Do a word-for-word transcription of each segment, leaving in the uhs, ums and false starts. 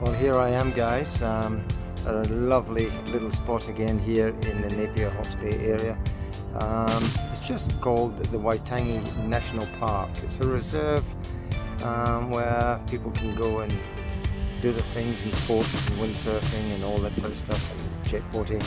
Well, here I am, guys. Um, a lovely little spot again here in the Napier Hawke's Bay area. Um, it's just called the Waitangi National Park. It's a reserve um, where people can go and do the things and sports and windsurfing and all that sort of stuff, and jetboating,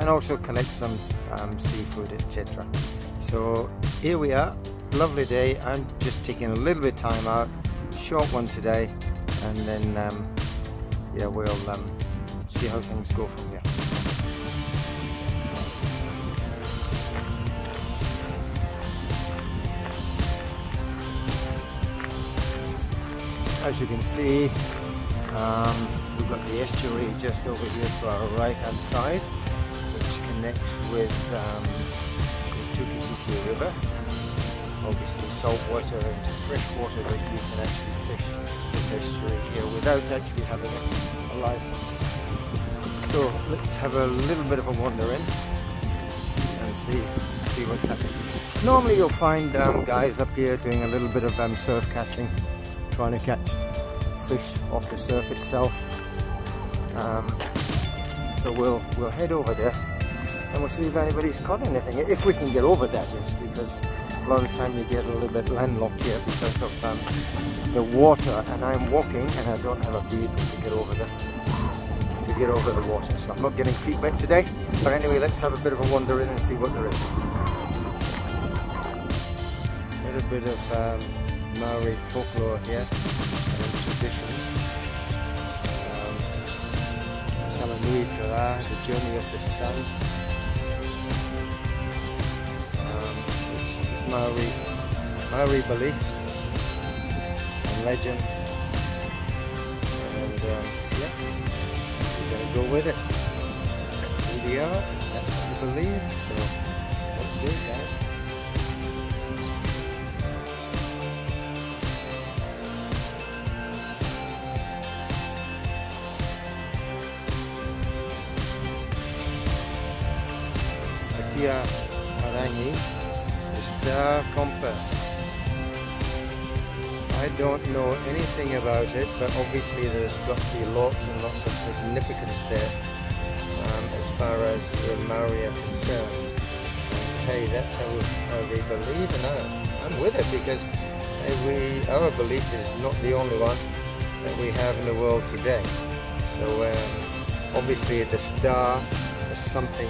and also collect some um, seafood, et cetera. So here we are, lovely day. I'm just taking a little bit of time out, short one today, and then um, yeah, we'll um, see how things go from here. As you can see, um, we've got the estuary just over here to our right hand side, which connects with um, the Tukituki River. Obviously saltwater into freshwater, but you can actually fish this estuary here without actually having a, a license. So let's have a little bit of a wander in and see see what's happening. Normally you'll find um, guys up here doing a little bit of um, surf casting, trying to catch fish off the surf itself. Um, so we'll we'll head over there and we'll see if anybody's caught anything, if we can get over, that is, because a lot of time you get a little bit landlocked here because of um, the water, and I'm walking and I don't have a vehicle to get over the to get over the water, so I'm not getting feet wet today. But anyway, let's have a bit of a wander in and see what there is. A little bit of um, Maori folklore here and traditions. Um, Kalanui Tara, the journey of the sun. Maori, Maori beliefs and legends, and um, yeah, we're going to go with it. That's who we are, that's what we believe, so let's do it, guys. Atia Harangi. Star compass. I don't know anything about it, but obviously there's got to be lots and lots of significance there um, as far as the Maori are concerned. And hey, that's how, we, how they believe, and I, I'm with it, because we, our belief is not the only one that we have in the world today. So um, obviously the star has something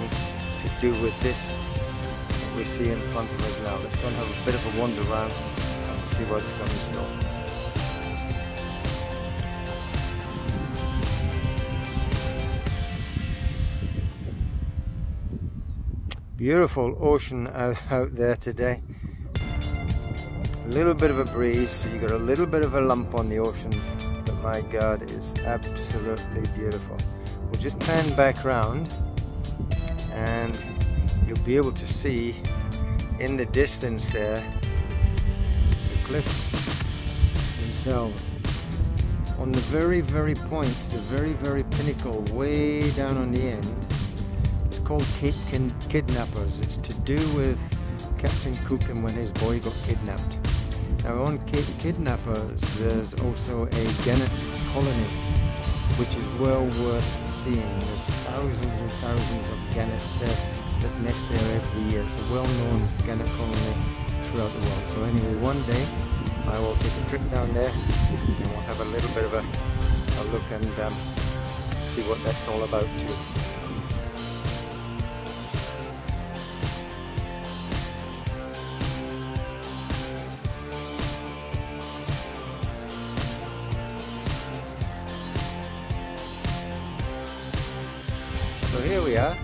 to do with this we see in front of us now. Let's go and have a bit of a wander around and see what's going to store. Beautiful ocean out, out there today. A little bit of a breeze, so you got a little bit of a lump on the ocean, but my God, it's absolutely beautiful. We'll just pan back round and you'll be able to see in the distance there the cliffs themselves. On the very, very point, the very, very pinnacle, way down on the end, it's called Cape Kidnappers. It's to do with Captain Cook and when his boy got kidnapped. Now on Cape Kidnappers there's also a gannet colony, which is well worth seeing. There's thousands and thousands of gannets there that nest there every year. It's a well-known gannet colony throughout the world. So anyway, one day I will take a trip down there and we'll have a little bit of a, a look and um, see what that's all about too. So here we are.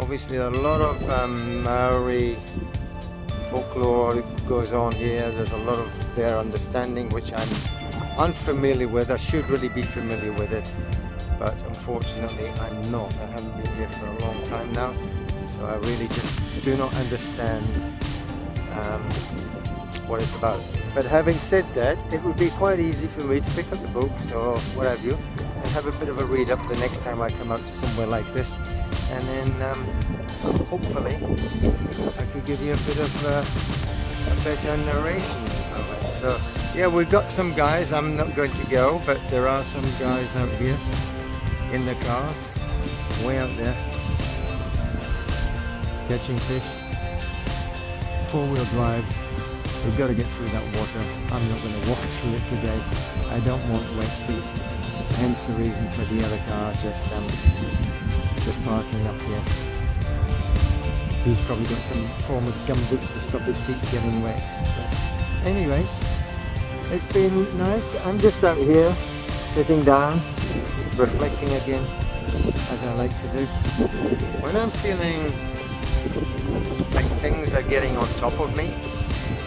Obviously a lot of um, Maori folklore goes on here. There's a lot of their understanding which I'm unfamiliar with. I should really be familiar with it, but unfortunately I'm not. I haven't been here for a long time now, so I really just do not understand um, what it's about. But having said that, it would be quite easy for me to pick up the books or what have you and have a bit of a read up the next time I come out to somewhere like this. And then um, hopefully I can give you a bit of uh, a better narration of it. So yeah, we've got some guys. I'm not going to go, but there are some guys out here in the cars, way out there, catching fish. Four-wheel drives. We've got to get through that water. I'm not going to walk through it today. I don't want wet feet. Hence the reason for the other car just um, just parking up here. He's probably got some form of gumboots to stop his feet getting wet. But anyway, it's been nice. I'm just out here, sitting down, reflecting again, as I like to do. When I'm feeling like things are getting on top of me,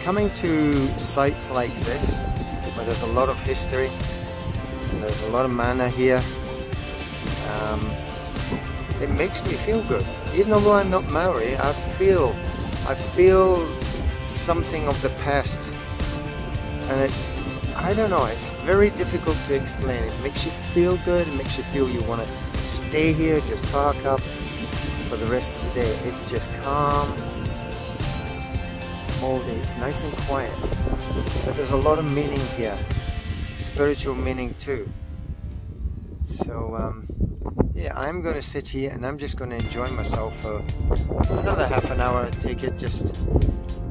coming to sites like this, where there's a lot of history, and there's a lot of mana here, um, it makes me feel good. Even though I'm not Maori, I feel, I feel something of the past, and it, I don't know, it's very difficult to explain. It makes you feel good, it makes you feel you want to stay here, just park up for the rest of the day. It's just calm all day, it's nice and quiet, but there's a lot of meaning here, spiritual meaning too. So um, yeah, I'm going to sit here and I'm just going to enjoy myself for another half an hour. Take it, just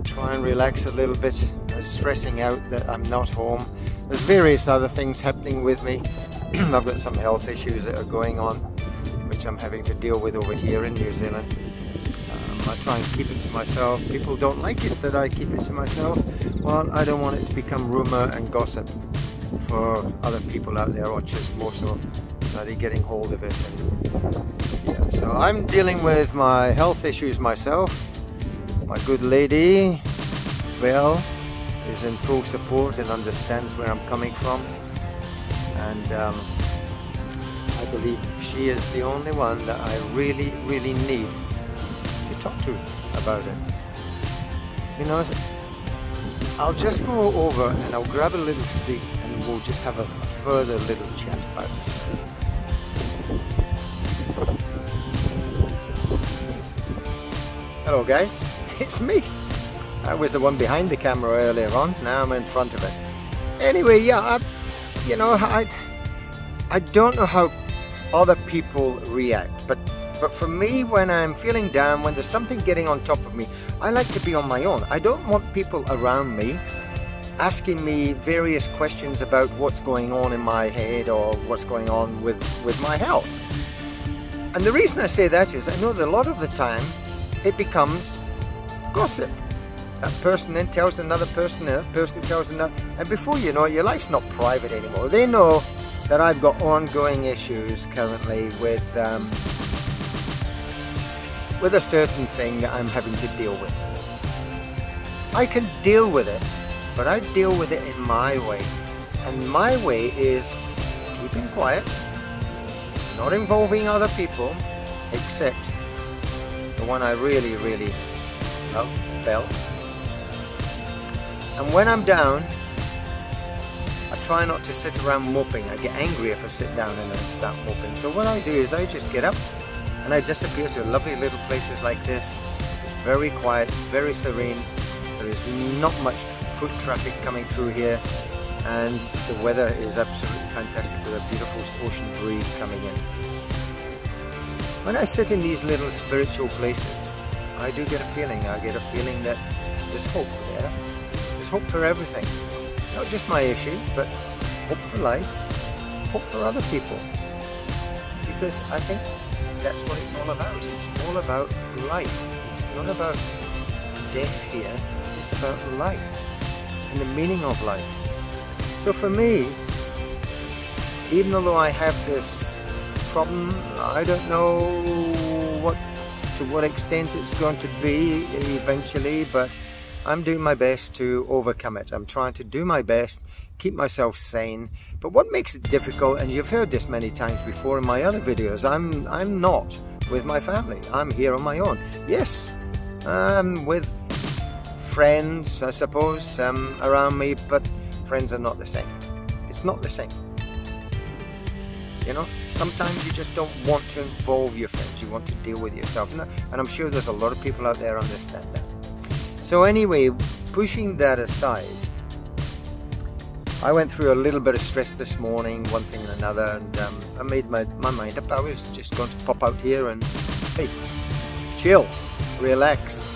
try and relax a little bit. I'm stressing out that I'm not home. There's various other things happening with me. I've got some health issues that are going on, which I'm having to deal with over here in New Zealand. Um, I try and keep it to myself. People don't like it that I keep it to myself. Well, I don't want it to become rumour and gossip for other people out there, or just more so that they're getting hold of it. And, yeah, so I'm dealing with my health issues myself. My good lady, Belle, is in full support and understands where I'm coming from. And um, I believe she is the only one that I really, really need to talk to about it. You know, I'll just go over and I'll grab a little seat and we'll just have a further little chat about this. Hello guys, it's me. I was the one behind the camera earlier on, now I'm in front of it. Anyway, yeah, I You know, I, I don't know how other people react, but, but for me, when I'm feeling down, when there's something getting on top of me, I like to be on my own. I don't want people around me asking me various questions about what's going on in my head or what's going on with, with my health. And the reason I say that is I know that a lot of the time it becomes gossip. That person then tells another person, and that person tells another, and before you know it, your life's not private anymore. They know that I've got ongoing issues currently with um, with a certain thing that I'm having to deal with. I can deal with it, but I deal with it in my way, and my way is keeping quiet, not involving other people, except the one I really, really love, Belle. And when I'm down, I try not to sit around moping. I get angry if I sit down and I start moping. So what I do is I just get up and I disappear to lovely little places like this. It's very quiet, very serene. There is not much foot traffic coming through here. And the weather is absolutely fantastic with a beautiful ocean breeze coming in. When I sit in these little spiritual places, I do get a feeling. I get a feeling that there's hope there. Hope for everything, not just my issue, but hope for life, hope for other people, because I think that's what it's all about. It's all about life. It's not about death here, it's about life and the meaning of life. So for me, even though I have this problem, I don't know what to what extent it's going to be eventually, but I'm doing my best to overcome it. I'm trying to do my best, keep myself sane. But what makes it difficult, and you've heard this many times before in my other videos, I'm I'm not with my family. I'm here on my own. Yes, I'm with friends, I suppose, um, around me, but friends are not the same. It's not the same. You know, sometimes you just don't want to involve your friends. You want to deal with yourself. And I'm sure there's a lot of people out there understand that. So anyway, pushing that aside, I went through a little bit of stress this morning, one thing and another, and um, I made my, my mind up. I was just going to pop out here and, hey, chill, relax,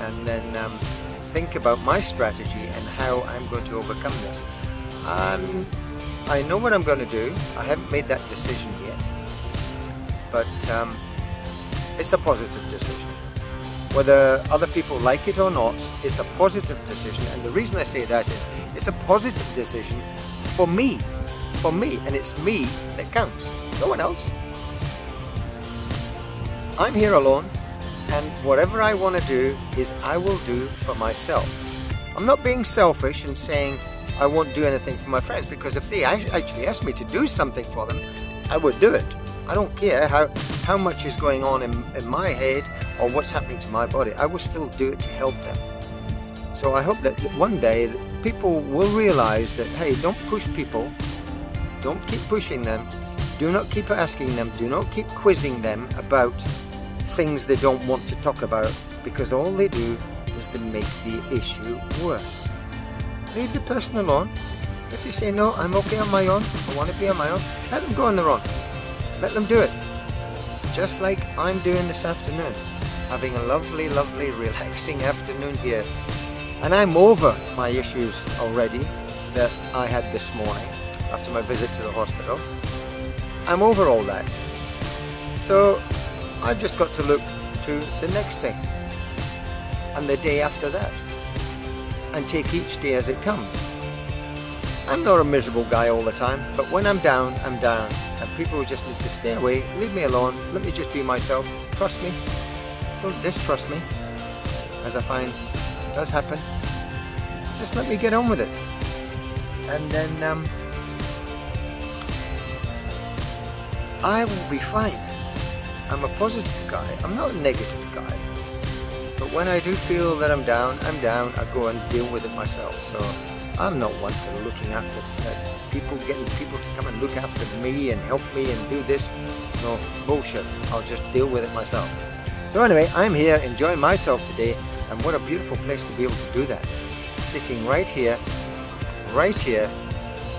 and then um, think about my strategy and how I'm going to overcome this. Um, I know what I'm going to do. I haven't made that decision yet, but um, it's a positive decision. Whether other people like it or not, it's a positive decision. And the reason I say that is, it's a positive decision for me, for me, and it's me that counts, no one else. I'm here alone, and whatever I want to do is I will do for myself. I'm not being selfish and saying I won't do anything for my friends, because if they actually asked me to do something for them, I would do it. I don't care how, how much is going on in, in my head or what's happening to my body. I will still do it to help them. So I hope that one day people will realize that, hey, don't push people, don't keep pushing them, do not keep asking them, do not keep quizzing them about things they don't want to talk about, because all they do is they make the issue worse. Leave the person alone. If they say, no, I'm okay on my own, I want to be on my own, let them go on their own. Let them do it. Just like I'm doing this afternoon. Having a lovely, lovely, relaxing afternoon here. And I'm over my issues already that I had this morning after my visit to the hospital. I'm over all that. So I've just got to look to the next thing and the day after that, and take each day as it comes. I'm not a miserable guy all the time, but when I'm down, I'm down, and people just need to stay away, leave me alone, let me just be myself, trust me, don't distrust me, as I find does happen. Just let me get on with it, and then um, I will be fine. I'm a positive guy, I'm not a negative guy, but when I do feel that I'm down, I'm down, I go and deal with it myself. So I'm not one for looking after uh, people, getting people to come and look after me and help me and do this. No, bullshit. I'll just deal with it myself. So anyway, I'm here enjoying myself today, and what a beautiful place to be able to do that. Sitting right here, right here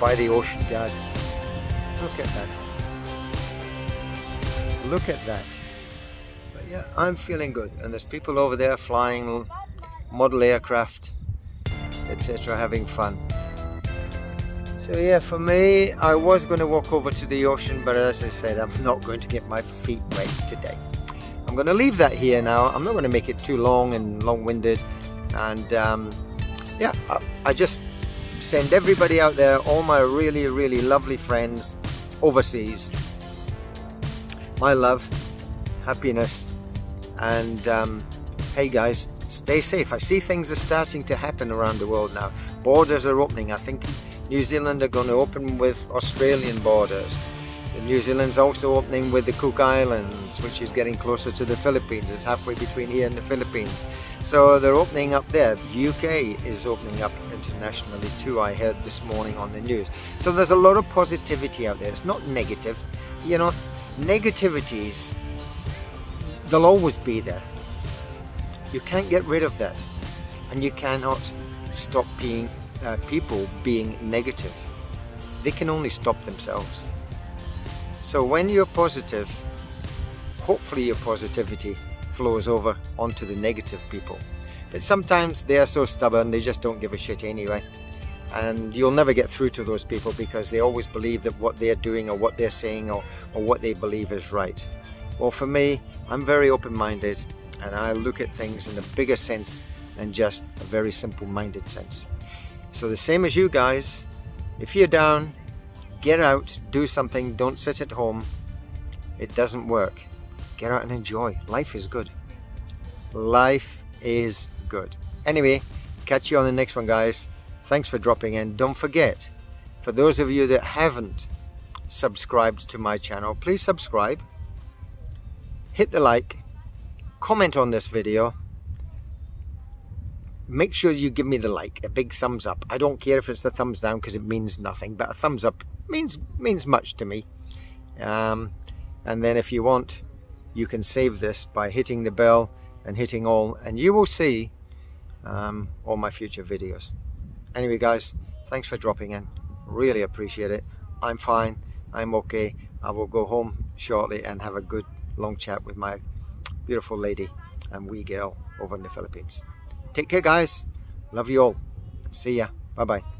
by the ocean garden. Look at that. Look at that. But yeah, I'm feeling good, and there's people over there flying model aircraft, et cetera, having fun. So yeah, for me, I was going to walk over to the ocean, but as I said, I'm not going to get my feet wet today. I'm going to leave that here now. I'm not going to make it too long and long-winded, and um, yeah, I, I just send everybody out there, all my really, really lovely friends overseas, my love, happiness, and um, hey guys, stay safe. I see things are starting to happen around the world now. Borders are opening. I think New Zealand are going to open with Australian borders. And New Zealand's also opening with the Cook Islands, which is getting closer to the Philippines. It's halfway between here and the Philippines. So they're opening up there. U K is opening up internationally too, I heard this morning on the news. So there's a lot of positivity out there. It's not negative. You know, negativities, they'll always be there. You can't get rid of that, and you cannot stop being uh, people being negative. They can only stop themselves. So when you're positive, hopefully your positivity flows over onto the negative people. But sometimes they are so stubborn, they just don't give a shit anyway. And you'll never get through to those people, because they always believe that what they're doing or what they're saying or, or what they believe is right. Well, for me, I'm very open-minded, and I look at things in a bigger sense than just a very simple-minded sense. So the same as you guys, if you're down, get out, do something, don't sit at home. It doesn't work. Get out and enjoy. Life is good. Life is good. Anyway, catch you on the next one, guys. Thanks for dropping in. Don't forget, for those of you that haven't subscribed to my channel, please subscribe, hit the like, comment on this video, make sure you give me the like, a big thumbs up. I don't care if it's the thumbs down, because it means nothing, but a thumbs up means means much to me. Um, and then if you want, you can save this by hitting the bell and hitting all, and you will see um, all my future videos. Anyway guys, thanks for dropping in. really appreciate it. I'm fine, I'm okay. I will go home shortly and have a good long chat with my beautiful lady and wee girl over in the Philippines. Take care, guys. Love you all. See ya. Bye bye.